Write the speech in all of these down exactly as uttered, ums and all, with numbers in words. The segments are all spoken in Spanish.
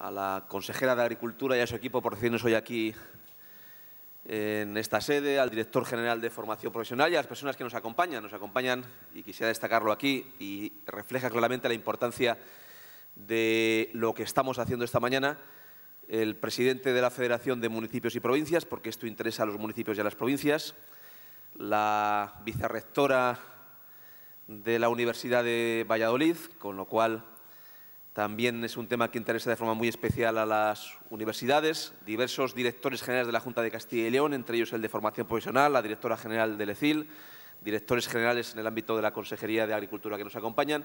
a la consejera de Agricultura y a su equipo por recibirnos hoy aquí en esta sede, al director general de Formación Profesional y a las personas que nos acompañan. Nos acompañan, y quisiera destacarlo aquí, y refleja claramente la importancia de lo que estamos haciendo esta mañana, el presidente de la Federación de Municipios y Provincias, porque esto interesa a los municipios y a las provincias, la vicerrectora de la Universidad de Valladolid, con lo cual también es un tema que interesa de forma muy especial a las universidades, diversos directores generales de la Junta de Castilla y León, entre ellos el de Formación Profesional, la directora general de Lecil, directores generales en el ámbito de la Consejería de Agricultura que nos acompañan,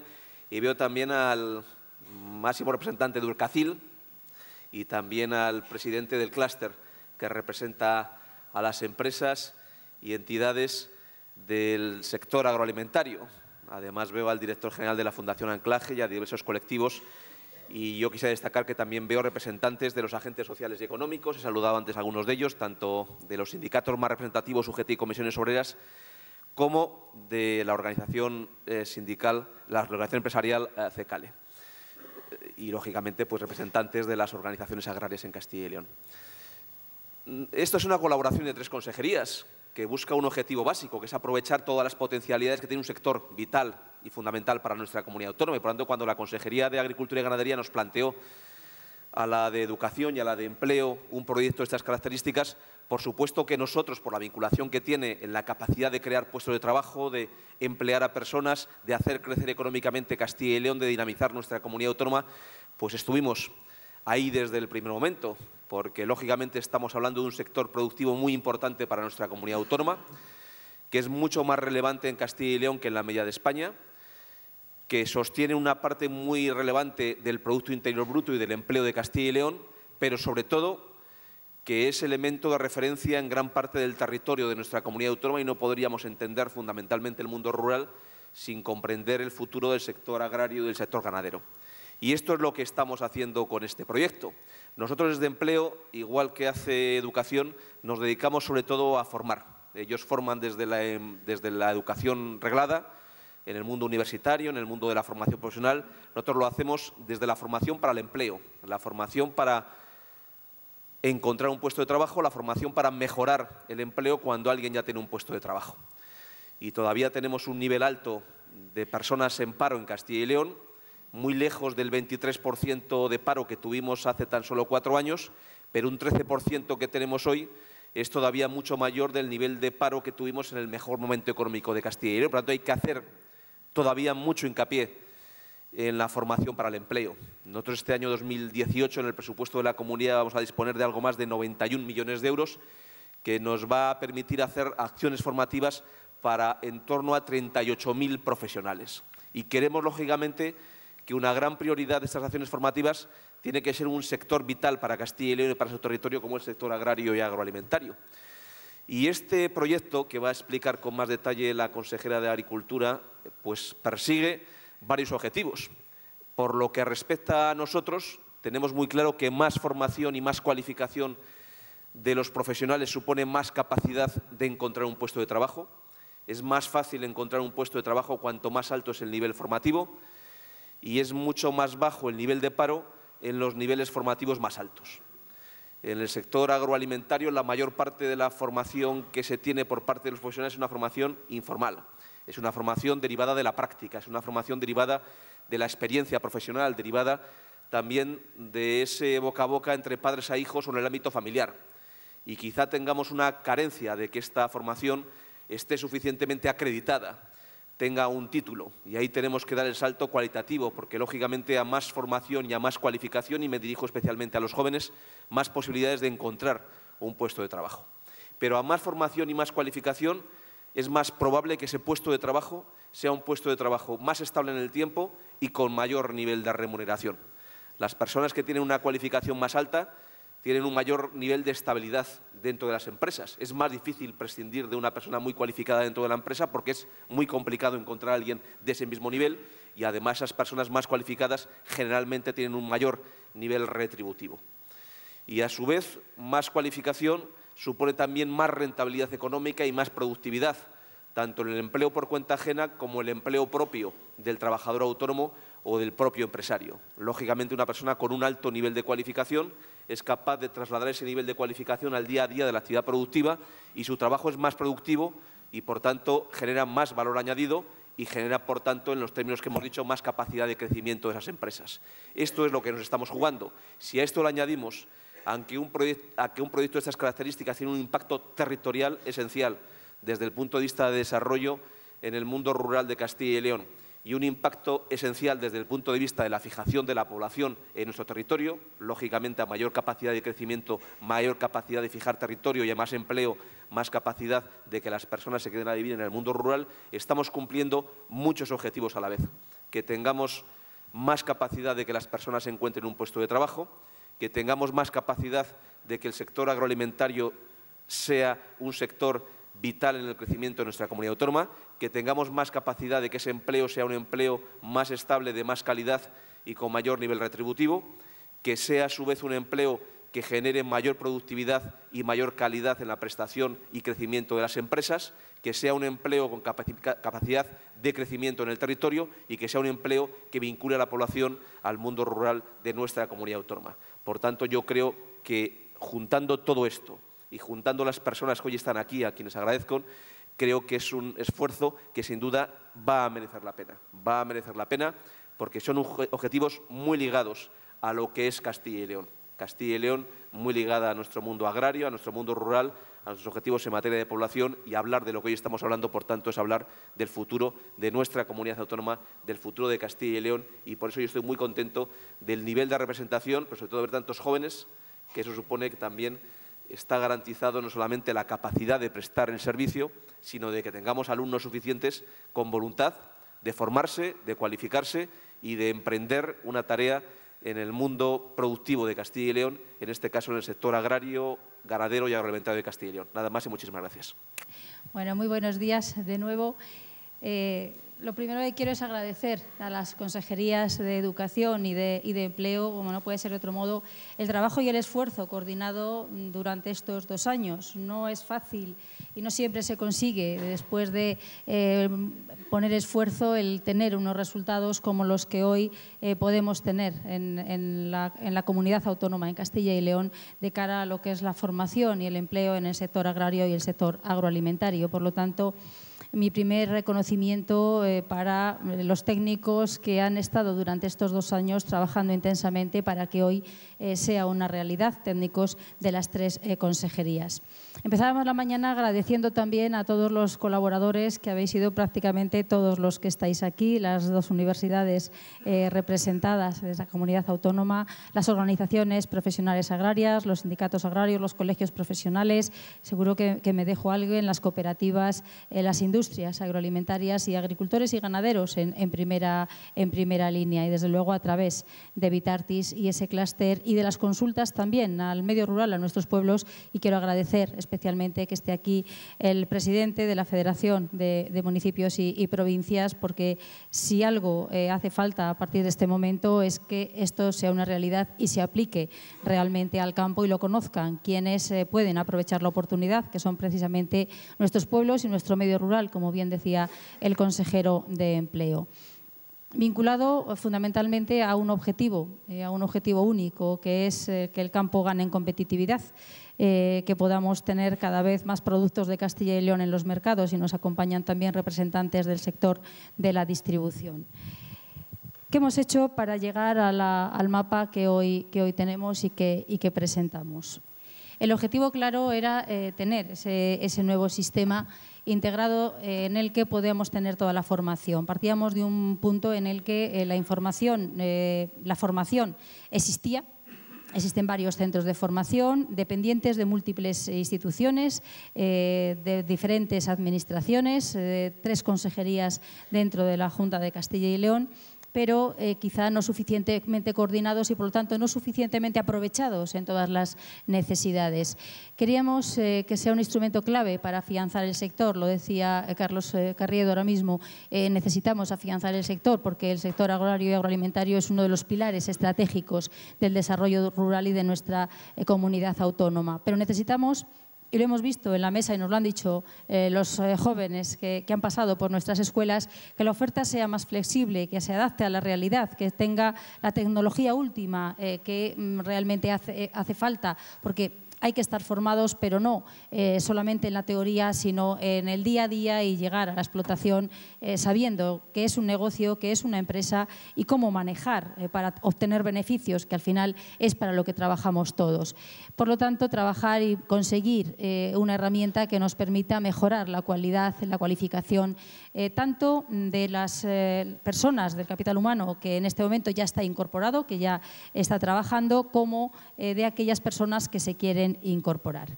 y veo también al máximo representante de Urcacil y también al presidente del clúster que representa a las empresas y entidades del sector agroalimentario. Además, veo al director general de la Fundación Anclaje y a diversos colectivos. Y yo quisiera destacar que también veo representantes de los agentes sociales y económicos. He saludado antes a algunos de ellos, tanto de los sindicatos más representativos, U G T y comisiones obreras, como de la organización eh, sindical, la organización empresarial eh, CECALE. Y, lógicamente, pues representantes de las organizaciones agrarias en Castilla y León. Esto es una colaboración de tres consejerías que busca un objetivo básico, que es aprovechar todas las potencialidades que tiene un sector vital y fundamental para nuestra comunidad autónoma. Y, por lo tanto, cuando la Consejería de Agricultura y Ganadería nos planteó a la de Educación y a la de Empleo un proyecto de estas características, por supuesto que nosotros, por la vinculación que tiene en la capacidad de crear puestos de trabajo, de emplear a personas, de hacer crecer económicamente Castilla y León, de dinamizar nuestra comunidad autónoma, pues estuvimos ahí desde el primer momento, porque lógicamente estamos hablando de un sector productivo muy importante para nuestra comunidad autónoma, que es mucho más relevante en Castilla y León que en la media de España, que sostiene una parte muy relevante del Producto Interior Bruto y del empleo de Castilla y León, pero sobre todo que es elemento de referencia en gran parte del territorio de nuestra comunidad autónoma y no podríamos entender fundamentalmente el mundo rural sin comprender el futuro del sector agrario y del sector ganadero. Y esto es lo que estamos haciendo con este proyecto. Nosotros desde Empleo, igual que hace Educación, nos dedicamos sobre todo a formar. Ellos forman desde la, desde la educación reglada, en el mundo universitario, en el mundo de la formación profesional. Nosotros lo hacemos desde la formación para el empleo, la formación para encontrar un puesto de trabajo, la formación para mejorar el empleo cuando alguien ya tiene un puesto de trabajo. Y todavía tenemos un nivel alto de personas en paro en Castilla y León, muy lejos del veintitrés por ciento de paro que tuvimos hace tan solo cuatro años, pero un trece por ciento que tenemos hoy es todavía mucho mayor del nivel de paro que tuvimos en el mejor momento económico de Castilla y León. Por lo tanto, hay que hacer todavía mucho hincapié en la formación para el empleo. Nosotros este año dos mil dieciocho en el presupuesto de la comunidad vamos a disponer de algo más de noventa y un millones de euros que nos va a permitir hacer acciones formativas para en torno a treinta y ocho mil profesionales. Y queremos, lógicamente, que una gran prioridad de estas acciones formativas tiene que ser un sector vital para Castilla y León y para su territorio como el sector agrario y agroalimentario. Y este proyecto, que va a explicar con más detalle la consejera de Agricultura, pues persigue varios objetivos. Por lo que respecta a nosotros, tenemos muy claro que más formación y más cualificación de los profesionales supone más capacidad de encontrar un puesto de trabajo. Es más fácil encontrar un puesto de trabajo cuanto más alto es el nivel formativo. Y es mucho más bajo el nivel de paro en los niveles formativos más altos. En el sector agroalimentario, la mayor parte de la formación que se tiene por parte de los profesionales es una formación informal. Es una formación derivada de la práctica, es una formación derivada de la experiencia profesional, derivada también de ese boca a boca entre padres a hijos o en el ámbito familiar. Y quizá tengamos una carencia de que esta formación esté suficientemente acreditada, tenga un título, y ahí tenemos que dar el salto cualitativo, porque lógicamente a más formación y a más cualificación, y me dirijo especialmente a los jóvenes, más posibilidades de encontrar un puesto de trabajo. Pero a más formación y más cualificación es más probable que ese puesto de trabajo sea un puesto de trabajo más estable en el tiempo y con mayor nivel de remuneración. Las personas que tienen una cualificación más alta tienen un mayor nivel de estabilidad dentro de las empresas. Es más difícil prescindir de una persona muy cualificada dentro de la empresa porque es muy complicado encontrar a alguien de ese mismo nivel y, además, esas personas más cualificadas generalmente tienen un mayor nivel retributivo. Y, a su vez, más cualificación supone también más rentabilidad económica y más productividad, tanto en el empleo por cuenta ajena como el empleo propio del trabajador autónomo o del propio empresario. Lógicamente, una persona con un alto nivel de cualificación es capaz de trasladar ese nivel de cualificación al día a día de la actividad productiva y su trabajo es más productivo y, por tanto, genera más valor añadido y genera, por tanto, en los términos que hemos dicho, más capacidad de crecimiento de esas empresas. Esto es lo que nos estamos jugando. Si a esto le añadimos a que un proyecto de estas características tiene un impacto territorial esencial desde el punto de vista de desarrollo en el mundo rural de Castilla y León y un impacto esencial desde el punto de vista de la fijación de la población en nuestro territorio, lógicamente a mayor capacidad de crecimiento, mayor capacidad de fijar territorio y a más empleo, más capacidad de que las personas se queden a vivir en el mundo rural, estamos cumpliendo muchos objetivos a la vez. Que tengamos más capacidad de que las personas encuentren un puesto de trabajo, que tengamos más capacidad de que el sector agroalimentario sea un sector vital en el crecimiento de nuestra comunidad autónoma, que tengamos más capacidad de que ese empleo sea un empleo más estable, de más calidad y con mayor nivel retributivo, que sea a su vez un empleo que genere mayor productividad y mayor calidad en la prestación y crecimiento de las empresas, que sea un empleo con capacidad de crecimiento en el territorio y que sea un empleo que vincule a la población al mundo rural de nuestra comunidad autónoma. Por tanto, yo creo que juntando todo esto y juntando las personas que hoy están aquí, a quienes agradezco, creo que es un esfuerzo que sin duda va a merecer la pena. Va a merecer la pena porque son objetivos muy ligados a lo que es Castilla y León. Castilla y León muy ligada a nuestro mundo agrario, a nuestro mundo rural, a nuestros objetivos en materia de población y hablar de lo que hoy estamos hablando, por tanto, es hablar del futuro de nuestra comunidad autónoma, del futuro de Castilla y León y por eso yo estoy muy contento del nivel de representación, pero sobre todo de ver tantos jóvenes, que eso supone que también está garantizado no solamente la capacidad de prestar el servicio, sino de que tengamos alumnos suficientes con voluntad de formarse, de cualificarse y de emprender una tarea en el mundo productivo de Castilla y León, en este caso en el sector agrario, ganadero y agroalimentario de Castilla y León. Nada más y muchísimas gracias. Bueno, muy buenos días de nuevo. Eh, lo primero que quiero es agradecer a las consejerías de Educación y de, y de Empleo, como no puede ser de otro modo, el trabajo y el esfuerzo coordinado durante estos dos años. No es fácil y no siempre se consigue, después de eh, poner esfuerzo, el tener unos resultados como los que hoy eh, podemos tener en, en, la, en la comunidad autónoma, en Castilla y León, de cara a lo que es la formación y el empleo en el sector agrario y el sector agroalimentario. Por lo tanto, mi primer reconocimiento eh, para los técnicos que han estado durante estos dos años trabajando intensamente para que hoy eh, sea una realidad, técnicos de las tres eh, consejerías. Empezábamos la mañana agradeciendo también a todos los colaboradores que habéis sido prácticamente todos los que estáis aquí, las dos universidades eh, representadas de la comunidad autónoma, las organizaciones profesionales agrarias, los sindicatos agrarios, los colegios profesionales, seguro que, que me dejo algo, en las cooperativas, eh, las industrias, industrias agroalimentarias y agricultores y ganaderos en, en, primera, en primera línea y desde luego a través de Vitartis y ese clúster y de las consultas también al medio rural, a nuestros pueblos, y quiero agradecer especialmente que esté aquí el presidente de la Federación de, de Municipios y, y Provincias, porque si algo eh, hace falta a partir de este momento es que esto sea una realidad y se aplique realmente al campo y lo conozcan quienes eh, pueden aprovechar la oportunidad, que son precisamente nuestros pueblos y nuestro medio rural, como bien decía el consejero de Empleo. Vinculado fundamentalmente a un objetivo, eh, a un objetivo único, que es eh, que el campo gane en competitividad, eh, que podamos tener cada vez más productos de Castilla y León en los mercados, y nos acompañan también representantes del sector de la distribución. ¿Qué hemos hecho para llegar a la, al mapa que hoy, que hoy tenemos y que, y que presentamos? El objetivo claro era eh, tener ese, ese nuevo sistema integrado en el que podemos tener toda la formación. Partíamos de un punto en el que la información, eh, la formación existía. Existen varios centros de formación dependientes de múltiples instituciones, eh, de diferentes administraciones, eh, tres consejerías dentro de la Junta de Castilla y León, pero eh, quizá no suficientemente coordinados y, por lo tanto, no suficientemente aprovechados en todas las necesidades. Queríamos eh, que sea un instrumento clave para afianzar el sector, lo decía Carlos eh, Carriedo ahora mismo, eh, necesitamos afianzar el sector porque el sector agrario y agroalimentario es uno de los pilares estratégicos del desarrollo rural y de nuestra eh, comunidad autónoma, pero necesitamos y lo hemos visto en la mesa y nos lo han dicho eh, los eh, jóvenes que, que han pasado por nuestras escuelas, que la oferta sea más flexible, que se adapte a la realidad, que tenga la tecnología última eh, que realmente hace, eh, hace falta, porque hay que estar formados, pero no eh, solamente en la teoría, sino en el día a día y llegar a la explotación eh, sabiendo qué es un negocio, qué es una empresa y cómo manejar eh, para obtener beneficios, que al final es para lo que trabajamos todos. Por lo tanto, trabajar y conseguir eh, una herramienta que nos permita mejorar la cualidad, la cualificación, eh, tanto de las eh, personas del capital humano, que en este momento ya está incorporado, que ya está trabajando, como eh, de aquellas personas que se quieren incorporar.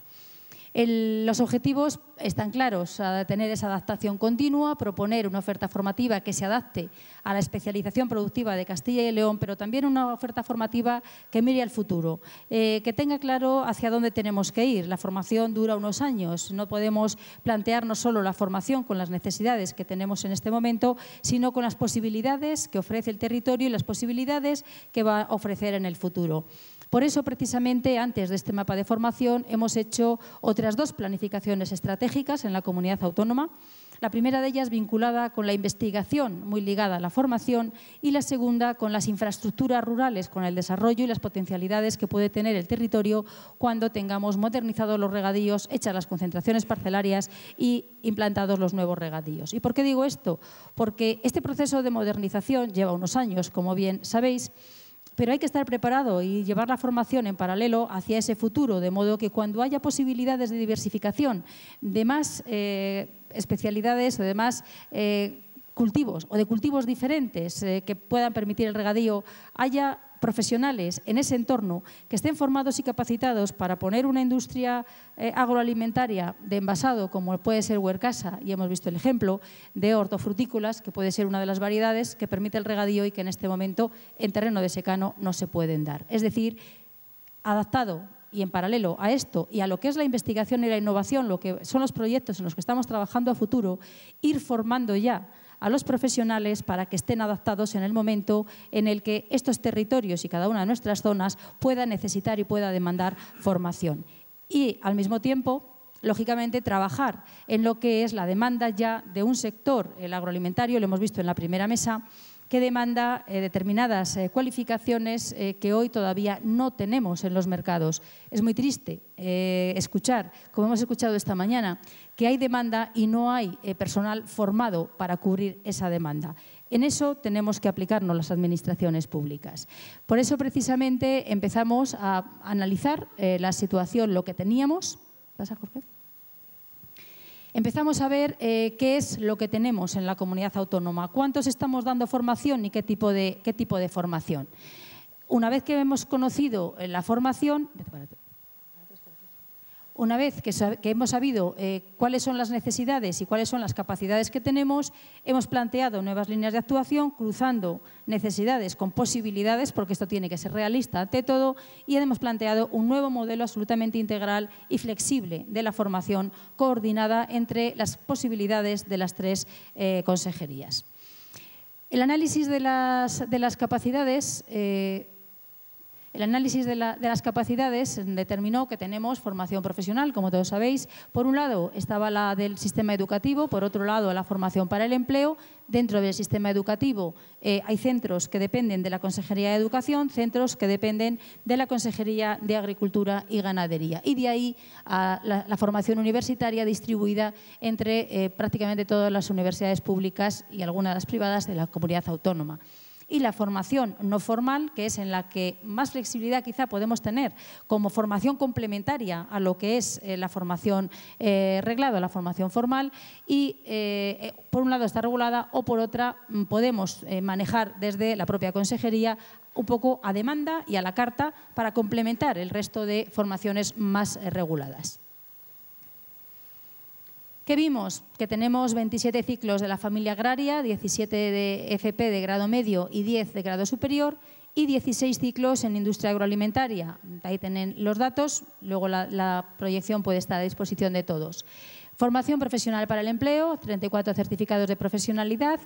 El, los objetivos están claros: a tener esa adaptación continua, proponer una oferta formativa que se adapte a la especialización productiva de Castilla y León, pero también una oferta formativa que mire al futuro, eh, que tenga claro hacia dónde tenemos que ir. La formación dura unos años, no podemos plantearnos solo la formación con las necesidades que tenemos en este momento, sino con las posibilidades que ofrece el territorio y las posibilidades que va a ofrecer en el futuro. Por eso, precisamente, antes de este mapa de formación hemos hecho otras dos planificaciones estratégicas en la comunidad autónoma. La primera de ellas vinculada con la investigación, muy ligada a la formación, y la segunda con las infraestructuras rurales, con el desarrollo y las potencialidades que puede tener el territorio cuando tengamos modernizados los regadíos, hechas las concentraciones parcelarias y implantados los nuevos regadíos. ¿Y por qué digo esto? Porque este proceso de modernización lleva unos años, como bien sabéis, pero hay que estar preparado y llevar la formación en paralelo hacia ese futuro, de modo que cuando haya posibilidades de diversificación, de más eh, especialidades o de más eh, cultivos o de cultivos diferentes eh, que puedan permitir el regadío, haya profesionales en ese entorno que estén formados y capacitados para poner una industria eh, agroalimentaria de envasado, como puede ser Huercasa, y hemos visto el ejemplo de hortofrutícolas, que puede ser una de las variedades que permite el regadío y que en este momento en terreno de secano no se pueden dar. Es decir, adaptado y en paralelo a esto y a lo que es la investigación y la innovación, lo que son los proyectos en los que estamos trabajando a futuro, ir formando ya a los profesionales para que estén adaptados en el momento en el que estos territorios y cada una de nuestras zonas pueda necesitar y pueda demandar formación. Y al mismo tiempo, lógicamente, trabajar en lo que es la demanda ya de un sector, el agroalimentario, lo hemos visto en la primera mesa, que demanda eh, determinadas eh, cualificaciones eh, que hoy todavía no tenemos en los mercados. Es muy triste eh, escuchar, como hemos escuchado esta mañana, que hay demanda y no hay eh, personal formado para cubrir esa demanda. En eso tenemos que aplicarnos las administraciones públicas. Por eso, precisamente, empezamos a analizar eh, la situación, lo que teníamos. ¿Pasa, Jorge? Empezamos a ver eh, qué es lo que tenemos en la comunidad autónoma, cuántos estamos dando formación y qué tipo de, qué tipo de formación. Una vez que hemos conocido la formación, una vez que, que hemos sabido eh, cuáles son las necesidades y cuáles son las capacidades que tenemos, hemos planteado nuevas líneas de actuación cruzando necesidades con posibilidades, porque esto tiene que ser realista ante todo, y hemos planteado un nuevo modelo absolutamente integral y flexible de la formación coordinada entre las posibilidades de las tres eh, consejerías. El análisis de las, de las capacidades... Eh, El análisis de, la, de las capacidades determinó que tenemos formación profesional, como todos sabéis. Por un lado estaba la del sistema educativo, por otro lado la formación para el empleo. Dentro del sistema educativo eh, hay centros que dependen de la Consejería de Educación, centros que dependen de la Consejería de Agricultura y Ganadería. Y de ahí a la, la formación universitaria distribuida entre eh, prácticamente todas las universidades públicas y algunas de las privadas de la comunidad autónoma. Y la formación no formal, que es en la que más flexibilidad quizá podemos tener como formación complementaria a lo que es eh, la formación eh, reglada, la formación formal, y eh, por un lado está regulada o por otra podemos eh, manejar desde la propia consejería un poco a demanda y a la carta para complementar el resto de formaciones más eh, reguladas. ¿Qué vimos? Que tenemos veintisiete ciclos de la familia agraria, diecisiete de F P de grado medio y diez de grado superior y dieciséis ciclos en industria agroalimentaria. Ahí tienen los datos, luego la, la proyección puede estar a disposición de todos. Formación profesional para el empleo, treinta y cuatro certificados de profesionalidad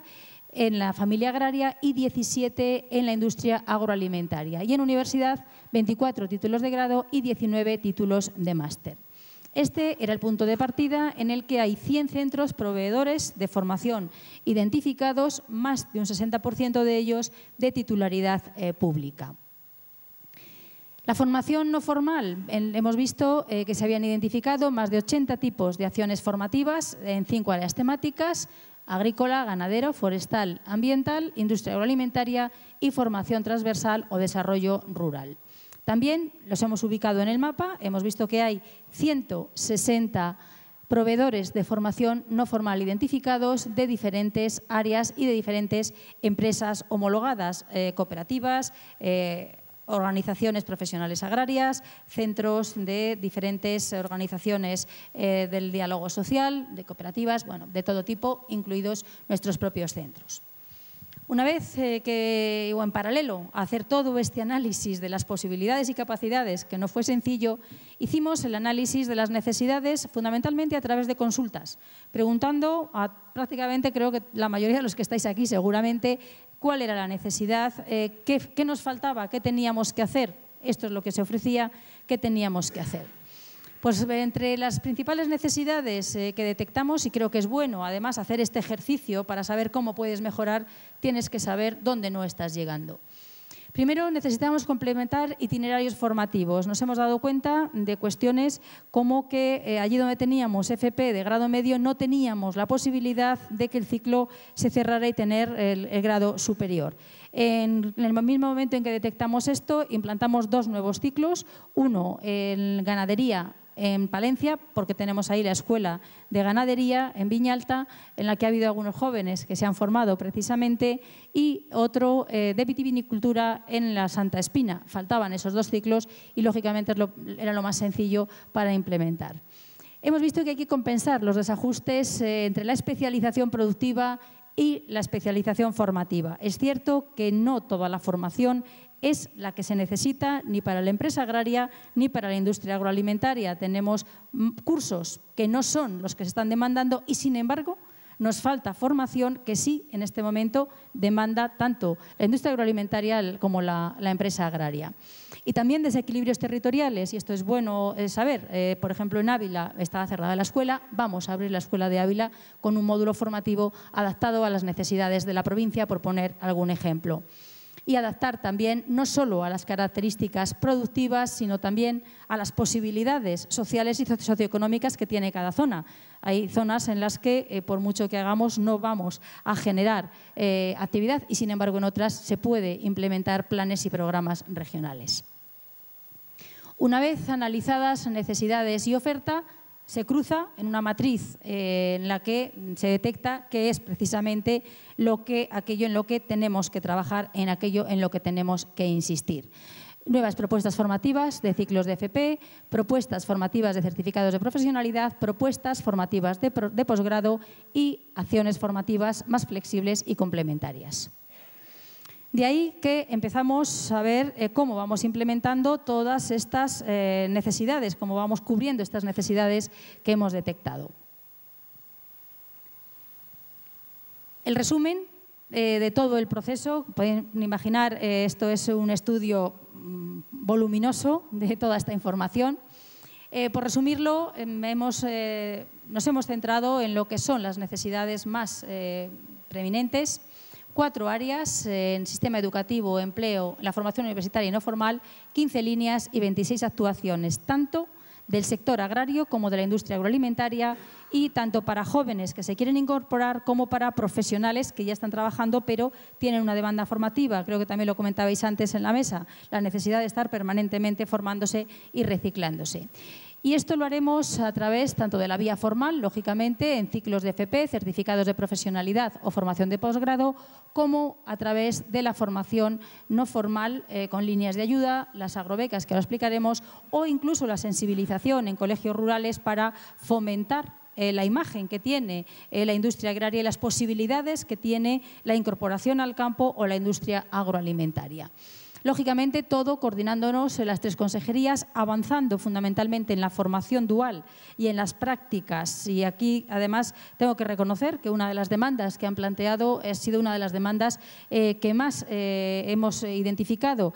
en la familia agraria y diecisiete en la industria agroalimentaria. Y en universidad, veinticuatro títulos de grado y diecinueve títulos de máster. Este era el punto de partida en el que hay cien centros proveedores de formación identificados, más de un sesenta por ciento de ellos de titularidad eh, pública. La formación no formal, hemos visto eh, que se habían identificado más de ochenta tipos de acciones formativas en cinco áreas temáticas: agrícola, ganadero, forestal, ambiental, industria agroalimentaria y formación transversal o desarrollo rural. También los hemos ubicado en el mapa, hemos visto que hay ciento sesenta proveedores de formación no formal identificados de diferentes áreas y de diferentes empresas homologadas, eh, cooperativas, eh, organizaciones profesionales agrarias, centros de diferentes organizaciones eh, del diálogo social, de cooperativas, bueno, de todo tipo, incluidos nuestros propios centros. Una vez eh, que, o en paralelo a hacer todo este análisis de las posibilidades y capacidades, que no fue sencillo, hicimos el análisis de las necesidades fundamentalmente a través de consultas, preguntando a prácticamente, creo que la mayoría de los que estáis aquí seguramente, cuál era la necesidad, eh, qué, qué nos faltaba, qué teníamos que hacer, esto es lo que se ofrecía, qué teníamos que hacer. Pues entre las principales necesidades eh, que detectamos, y creo que es bueno además hacer este ejercicio para saber cómo puedes mejorar, tienes que saber dónde no estás llegando. Primero, necesitamos complementar itinerarios formativos. Nos hemos dado cuenta de cuestiones como que eh, allí donde teníamos F P de grado medio no teníamos la posibilidad de que el ciclo se cerrara y tener el, el grado superior. En, en el mismo momento en que detectamos esto, implantamos dos nuevos ciclos. Uno, en ganadería en Palencia, porque tenemos ahí la escuela de ganadería en Viñalta, en la que ha habido algunos jóvenes que se han formado precisamente, y otro eh, de vitivinicultura en la Santa Espina. Faltaban esos dos ciclos y lógicamente era lo más sencillo para implementar. Hemos visto que hay que compensar los desajustes eh, entre la especialización productiva y la especialización formativa. Es cierto que no toda la formación es la que se necesita ni para la empresa agraria ni para la industria agroalimentaria. Tenemos cursos que no son los que se están demandando y, sin embargo, nos falta formación que sí, en este momento, demanda tanto la industria agroalimentaria como la, la empresa agraria. Y también desequilibrios territoriales, y esto es bueno saber. Eh, por ejemplo, en Ávila estaba cerrada la escuela, vamos a abrir la escuela de Ávila con un módulo formativo adaptado a las necesidades de la provincia, por poner algún ejemplo. Y adaptar también no solo a las características productivas, sino también a las posibilidades sociales y socioeconómicas que tiene cada zona. Hay zonas en las que, eh, por mucho que hagamos, no vamos a generar eh, actividad y, sin embargo, en otras se puede implementar planes y programas regionales. Una vez analizadas necesidades y oferta, se cruza en una matriz eh, en la que se detecta que es precisamente lo que, aquello en lo que tenemos que trabajar, en aquello en lo que tenemos que insistir. Nuevas propuestas formativas de ciclos de F P, propuestas formativas de certificados de profesionalidad, propuestas formativas de, de posgrado y acciones formativas más flexibles y complementarias. De ahí que empezamos a ver eh, cómo vamos implementando todas estas eh, necesidades, cómo vamos cubriendo estas necesidades que hemos detectado. El resumen eh, de todo el proceso, pueden imaginar, eh, esto es un estudio mm, voluminoso de toda esta información. Eh, por resumirlo, eh, hemos, eh, nos hemos centrado en lo que son las necesidades más eh, preeminentes. Cuatro áreas: en sistema educativo, empleo, la formación universitaria y no formal, quince líneas y veintiséis actuaciones, tanto del sector agrario como de la industria agroalimentaria, y tanto para jóvenes que se quieren incorporar como para profesionales que ya están trabajando pero tienen una demanda formativa. Creo que también lo comentabais antes en la mesa, la necesidad de estar permanentemente formándose y reciclándose. Y esto lo haremos a través tanto de la vía formal, lógicamente, en ciclos de F P, certificados de profesionalidad o formación de posgrado, como a través de la formación no formal eh, con líneas de ayuda, las agrobecas, que ahora explicaremos, o incluso la sensibilización en colegios rurales para fomentar eh, la imagen que tiene eh, la industria agraria y las posibilidades que tiene la incorporación al campo o la industria agroalimentaria. Lógicamente, todo coordinándonos en las tres consejerías, avanzando fundamentalmente en la formación dual y en las prácticas. Y aquí, además, tengo que reconocer que una de las demandas que han planteado ha sido una de las demandas eh, que más eh, hemos identificado.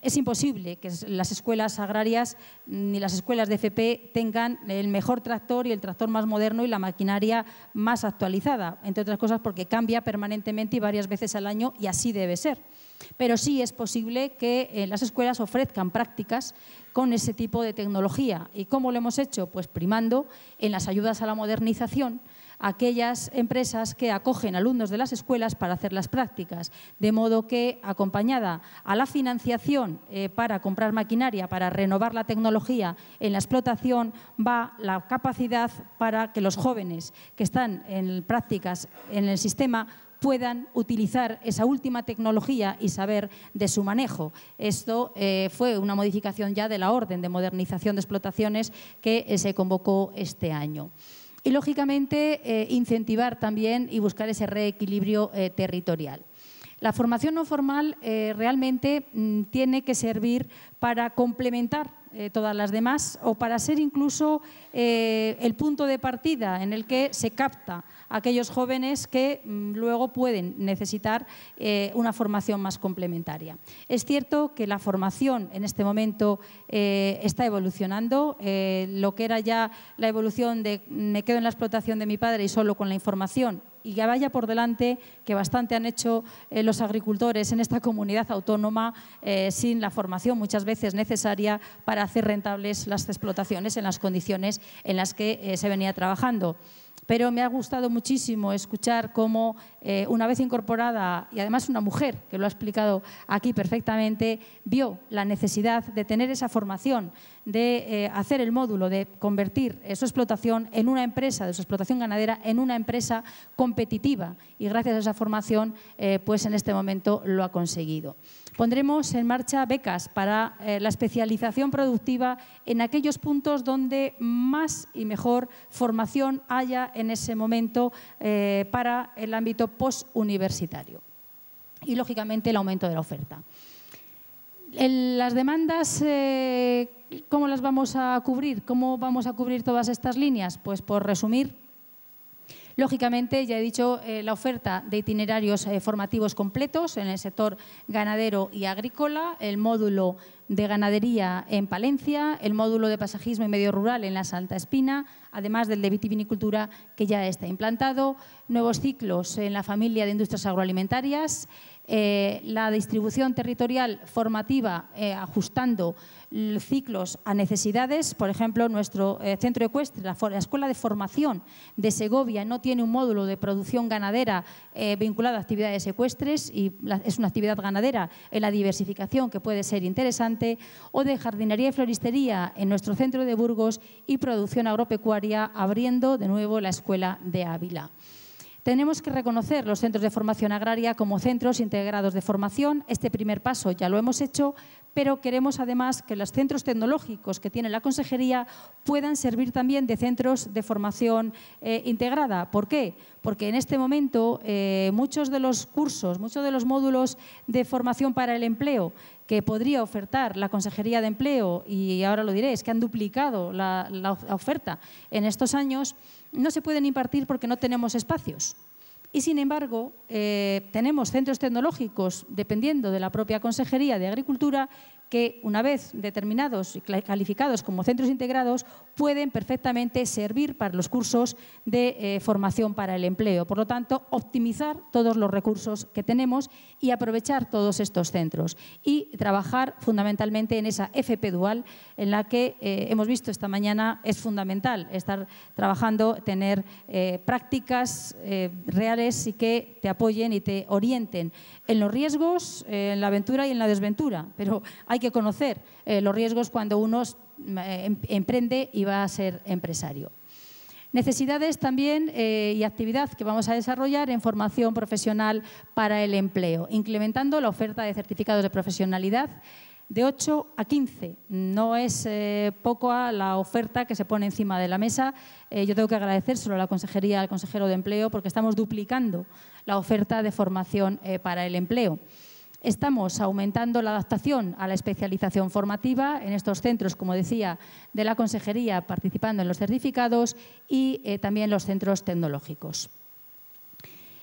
Es imposible que las escuelas agrarias ni las escuelas de F P tengan el mejor tractor y el tractor más moderno y la maquinaria más actualizada, entre otras cosas porque cambia permanentemente y varias veces al año y así debe ser. Pero sí es posible que eh, las escuelas ofrezcan prácticas con ese tipo de tecnología. ¿Y cómo lo hemos hecho? Pues primando en las ayudas a la modernización aquellas empresas que acogen alumnos de las escuelas para hacer las prácticas, de modo que, acompañada a la financiación eh, para comprar maquinaria, para renovar la tecnología en la explotación, va la capacidad para que los jóvenes que están en prácticas en el sistema puedan utilizar esa última tecnología y saber de su manejo. Esto eh, fue una modificación ya de la orden de modernización de explotaciones que eh, se convocó este año. Y, lógicamente, eh, incentivar también y buscar ese reequilibrio eh, territorial. La formación no formal eh, realmente mmm, tiene que servir para complementar eh, todas las demás o para ser incluso eh, el punto de partida en el que se capta a aquellos jóvenes que mmm, luego pueden necesitar eh, una formación más complementaria. Es cierto que la formación en este momento eh, está evolucionando. Eh, lo que era ya la evolución de me quedo en la explotación de mi padre y solo con la información, y que vaya por delante que bastante han hecho eh, los agricultores en esta comunidad autónoma eh, sin la formación muchas veces necesaria para hacer rentables las explotaciones en las condiciones en las que eh, se venía trabajando. Pero me ha gustado muchísimo escuchar cómo, eh, una vez incorporada, y además una mujer, que lo ha explicado aquí perfectamente, vio la necesidad de tener esa formación, de eh, hacer el módulo, de convertir eh, su explotación en una empresa, de su explotación ganadera, en una empresa competitiva. Y gracias a esa formación, eh, pues en este momento lo ha conseguido. Pondremos en marcha becas para eh, la especialización productiva en aquellos puntos donde más y mejor formación haya en ese momento eh, para el ámbito postuniversitario y, lógicamente, el aumento de la oferta. El, las demandas, eh, ¿cómo las vamos a cubrir? ¿Cómo vamos a cubrir todas estas líneas? Pues, por resumir, lógicamente, ya he dicho, eh, la oferta de itinerarios eh, formativos completos en el sector ganadero y agrícola, el módulo de ganadería en Palencia, el módulo de pasajismo y medio rural en la Santa Espina, además del de vitivinicultura que ya está implantado, nuevos ciclos en la familia de industrias agroalimentarias, eh, la distribución territorial formativa eh, ajustando ciclos a necesidades. Por ejemplo, nuestro eh, centro ecuestre, la, la Escuela de Formación de Segovia, no tiene un módulo de producción ganadera eh, vinculado a actividades ecuestres y la, es una actividad ganadera en la diversificación que puede ser interesante, o de jardinería y floristería en nuestro centro de Burgos y producción agropecuaria, abriendo de nuevo la Escuela de Ávila. Tenemos que reconocer los centros de formación agraria como centros integrados de formación. Este primer paso ya lo hemos hecho, pero queremos además que los centros tecnológicos que tiene la consejería puedan servir también de centros de formación eh, integrada. ¿Por qué? Porque en este momento eh, muchos de los cursos, muchos de los módulos de formación para el empleo que podría ofertar la Consejería de Empleo, y ahora lo diréis, que han duplicado la, la oferta en estos años, no se pueden impartir porque no tenemos espacios. Y, sin embargo, eh, tenemos centros tecnológicos, dependiendo de la propia Consejería de Agricultura, que una vez determinados y calificados como centros integrados pueden perfectamente servir para los cursos de eh, formación para el empleo. Por lo tanto, optimizar todos los recursos que tenemos y aprovechar todos estos centros y trabajar fundamentalmente en esa F P dual en la que eh, hemos visto esta mañana es fundamental estar trabajando, tener eh, prácticas eh, reales y que te apoyen y te orienten en los riesgos, eh, en la aventura y en la desventura, pero hay Hay que conocer eh, los riesgos cuando uno eh, emprende y va a ser empresario. Necesidades también eh, y actividad que vamos a desarrollar en formación profesional para el empleo, incrementando la oferta de certificados de profesionalidad de ocho a quince. No es eh, poco a la oferta que se pone encima de la mesa. Eh, yo tengo que agradecérselo a la consejería, al consejero de empleo, porque estamos duplicando la oferta de formación eh, para el empleo. Estamos aumentando la adaptación a la especialización formativa en estos centros, como decía, de la Consejería, participando en los certificados y eh, también los centros tecnológicos.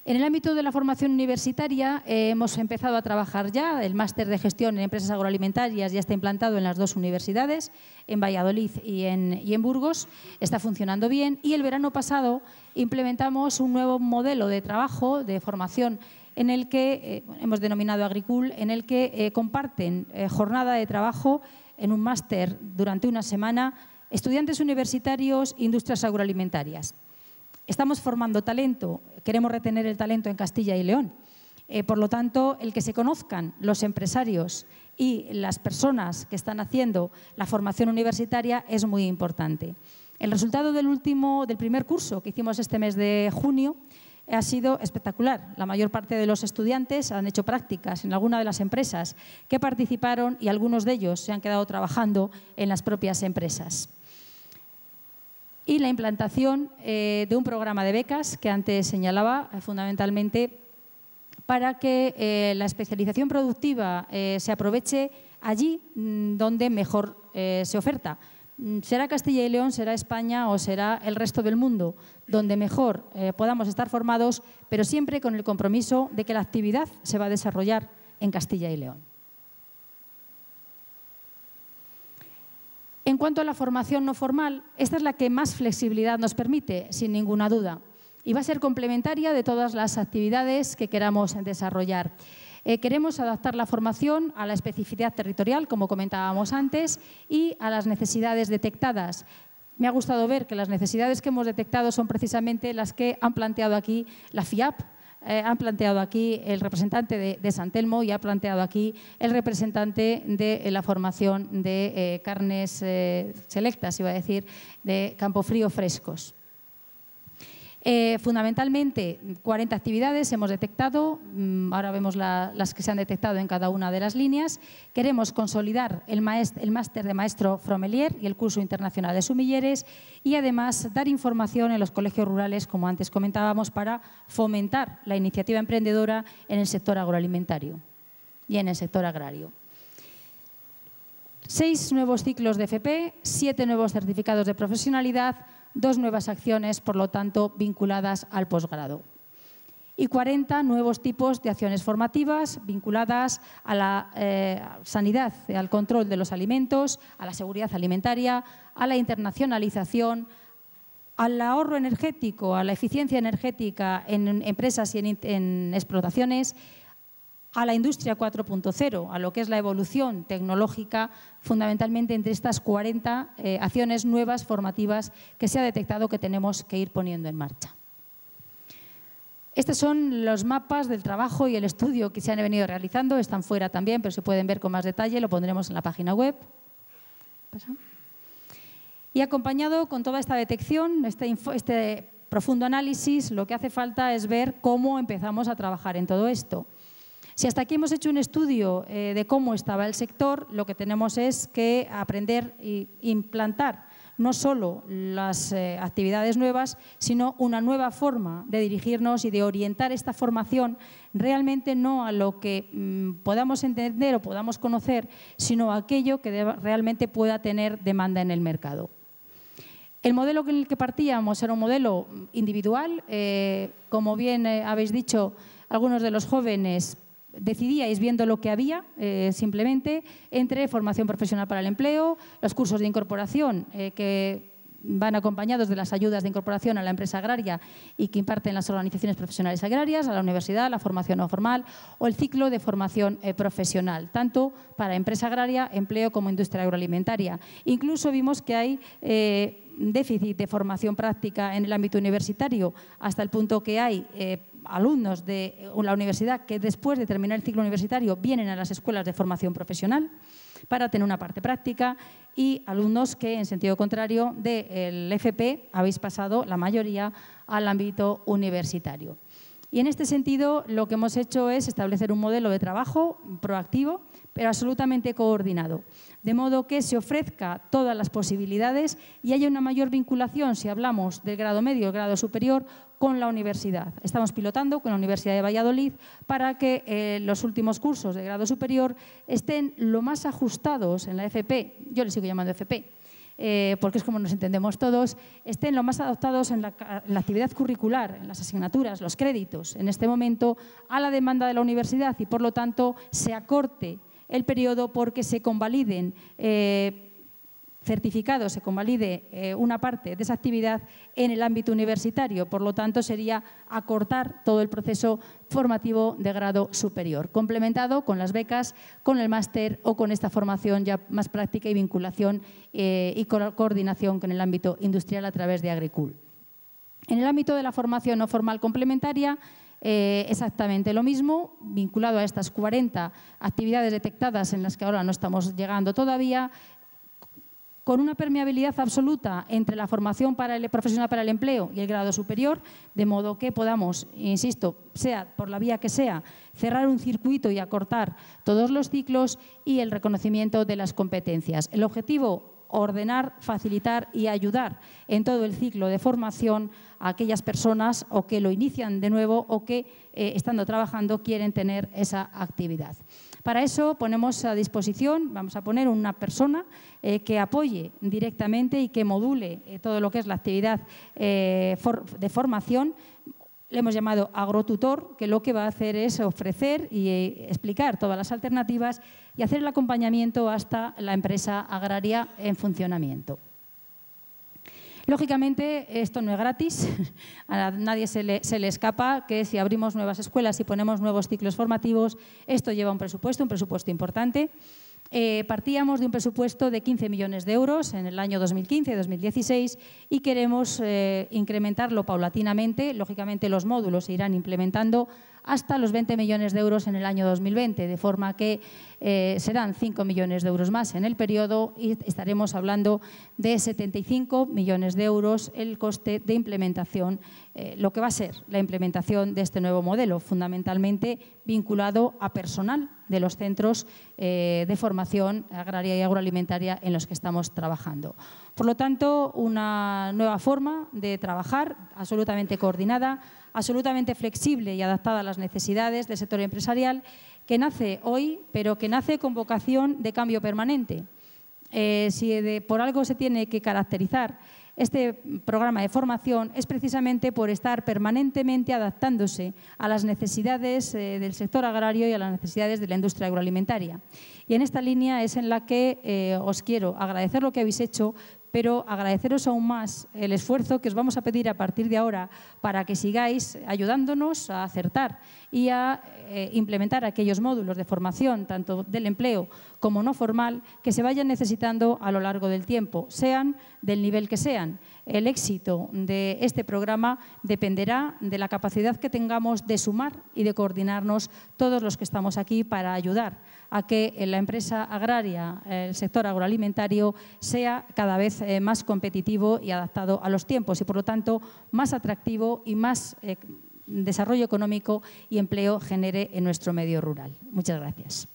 En el ámbito de la formación universitaria eh, hemos empezado a trabajar ya. El máster de gestión en empresas agroalimentarias ya está implantado en las dos universidades, en Valladolid y en, y en Burgos. Está funcionando bien y el verano pasado implementamos un nuevo modelo de trabajo, de formación, en el que eh, hemos denominado AgriCool, en el que eh, comparten eh, jornada de trabajo en un máster durante una semana estudiantes universitarios e industrias agroalimentarias. Estamos formando talento, queremos retener el talento en Castilla y León. Eh, por lo tanto, el que se conozcan los empresarios y las personas que están haciendo la formación universitaria es muy importante. El resultado del, último, del primer curso que hicimos este mes de junio ha sido espectacular. La mayor parte de los estudiantes han hecho prácticas en alguna de las empresas que participaron y algunos de ellos se han quedado trabajando en las propias empresas. Y la implantación eh, de un programa de becas que antes señalaba, eh, fundamentalmente para que eh, la especialización productiva eh, se aproveche allí donde mejor eh, se oferta. Será Castilla y León, será España o será el resto del mundo, donde mejor eh, podamos estar formados, pero siempre con el compromiso de que la actividad se va a desarrollar en Castilla y León. En cuanto a la formación no formal, esta es la que más flexibilidad nos permite, sin ninguna duda, y va a ser complementaria de todas las actividades que queramos desarrollar. Eh, queremos adaptar la formación a la especificidad territorial, como comentábamos antes, y a las necesidades detectadas. Me ha gustado ver que las necesidades que hemos detectado son precisamente las que han planteado aquí la FIAP, Eh, han planteado aquí el representante de, de San Telmo y ha planteado aquí el representante de, de la formación de eh, carnes eh, selectas, iba a decir, de Campofrío frescos. Eh, fundamentalmente, cuarenta actividades hemos detectado, ahora vemos la, las que se han detectado en cada una de las líneas. Queremos consolidar el máster de maestro Fromelier y el curso internacional de sumilleres y además dar información en los colegios rurales, como antes comentábamos, para fomentar la iniciativa emprendedora en el sector agroalimentario y en el sector agrario. Seis nuevos ciclos de F P, siete nuevos certificados de profesionalidad, dos nuevas acciones, por lo tanto, vinculadas al posgrado. Y cuarenta nuevos tipos de acciones formativas vinculadas a la eh, sanidad, al control de los alimentos, a la seguridad alimentaria, a la internacionalización, al ahorro energético, a la eficiencia energética en empresas y en, en explotaciones, a la industria cuatro punto cero, a lo que es la evolución tecnológica, fundamentalmente entre estas cuarenta eh, acciones nuevas formativas que se ha detectado que tenemos que ir poniendo en marcha. Estos son los mapas del trabajo y el estudio que se han venido realizando. Están fuera también, pero se pueden ver con más detalle. Lo pondremos en la página web. Y acompañado con toda esta detección, este, info, este profundo análisis, lo que hace falta es ver cómo empezamos a trabajar en todo esto. Si hasta aquí hemos hecho un estudio eh, de cómo estaba el sector, lo que tenemos es que aprender e implantar no solo las eh, actividades nuevas, sino una nueva forma de dirigirnos y de orientar esta formación realmente no a lo que mmm, podamos entender o podamos conocer, sino a aquello que deba, realmente pueda tener demanda en el mercado. El modelo en el que partíamos era un modelo individual, eh, como bien eh, habéis dicho algunos de los jóvenes, decidíais viendo lo que había, eh, simplemente, entre formación profesional para el empleo, los cursos de incorporación eh, que van acompañados de las ayudas de incorporación a la empresa agraria y que imparten las organizaciones profesionales agrarias, a la universidad, la formación no formal o el ciclo de formación eh, profesional, tanto para empresa agraria, empleo como industria agroalimentaria. Incluso vimos que hay eh, déficit de formación práctica en el ámbito universitario, hasta el punto que hay eh, alumnos de la universidad que después de terminar el ciclo universitario vienen a las escuelas de formación profesional para tener una parte práctica y alumnos que, en sentido contrario del F P, habéis pasado la mayoría al ámbito universitario. Y en este sentido, lo que hemos hecho es establecer un modelo de trabajo proactivo pero absolutamente coordinado, de modo que se ofrezca todas las posibilidades y haya una mayor vinculación, si hablamos del grado medio, el grado superior, con la universidad. Estamos pilotando con la Universidad de Valladolid para que eh, los últimos cursos de grado superior estén lo más ajustados en la F P, yo le sigo llamando F P, Eh, porque es como nos entendemos todos, estén lo más adaptados en la, en la actividad curricular, en las asignaturas, los créditos, en este momento, a la demanda de la universidad y, por lo tanto, se acorte el periodo porque se convaliden eh, certificados, se convalide eh, una parte de esa actividad en el ámbito universitario. Por lo tanto, sería acortar todo el proceso formativo de grado superior, complementado con las becas, con el máster o con esta formación ya más práctica y vinculación eh, y co coordinación con el ámbito industrial a través de AgriCool. En el ámbito de la formación no formal complementaria, Eh, exactamente lo mismo, vinculado a estas cuarenta actividades detectadas en las que ahora no estamos llegando todavía, con una permeabilidad absoluta entre la formación para el, profesional para el empleo y el grado superior, de modo que podamos, insisto, sea por la vía que sea, cerrar un circuito y acortar todos los ciclos y el reconocimiento de las competencias. El objetivo, ordenar, facilitar y ayudar en todo el ciclo de formación a aquellas personas o que lo inician de nuevo o que, eh, estando trabajando, quieren tener esa actividad. Para eso ponemos a disposición, vamos a poner una persona eh, que apoye directamente y que module eh, todo lo que es la actividad eh, for de formación. Le hemos llamado agrotutor, que lo que va a hacer es ofrecer y eh, explicar todas las alternativas y hacer el acompañamiento hasta la empresa agraria en funcionamiento. Lógicamente, esto no es gratis, a nadie se le, se le escapa que si abrimos nuevas escuelas y si ponemos nuevos ciclos formativos, esto lleva un presupuesto, un presupuesto importante. Eh, partíamos de un presupuesto de quince millones de euros en el año dos mil quince a dos mil dieciséis y queremos eh, incrementarlo paulatinamente. Lógicamente, los módulos se irán implementando hasta los veinte millones de euros en el año dos mil veinte, de forma que eh, serán cinco millones de euros más en el periodo y estaremos hablando de setenta y cinco millones de euros el coste de implementación, eh, lo que va a ser la implementación de este nuevo modelo, fundamentalmente vinculado a personal de los centros eh, de formación agraria y agroalimentaria en los que estamos trabajando. Por lo tanto, una nueva forma de trabajar absolutamente coordinada, absolutamente flexible y adaptada a las necesidades del sector empresarial, que nace hoy, pero que nace con vocación de cambio permanente. Eh, si de, por algo se tiene que caracterizar este programa de formación es precisamente por estar permanentemente adaptándose a las necesidades eh, del sector agrario y a las necesidades de la industria agroalimentaria. Y en esta línea es en la que eh, os quiero agradecer lo que habéis hecho, pero agradeceros aún más el esfuerzo que os vamos a pedir a partir de ahora para que sigáis ayudándonos a acertar y a eh, implementar aquellos módulos de formación, tanto del empleo como no formal, que se vayan necesitando a lo largo del tiempo, sean del nivel que sean. El éxito de este programa dependerá de la capacidad que tengamos de sumar y de coordinarnos todos los que estamos aquí para ayudar a que la empresa agraria, el sector agroalimentario, sea cada vez más competitivo y adaptado a los tiempos y, por lo tanto, más atractivo y más eh, desarrollo económico y empleo genere en nuestro medio rural. Muchas gracias.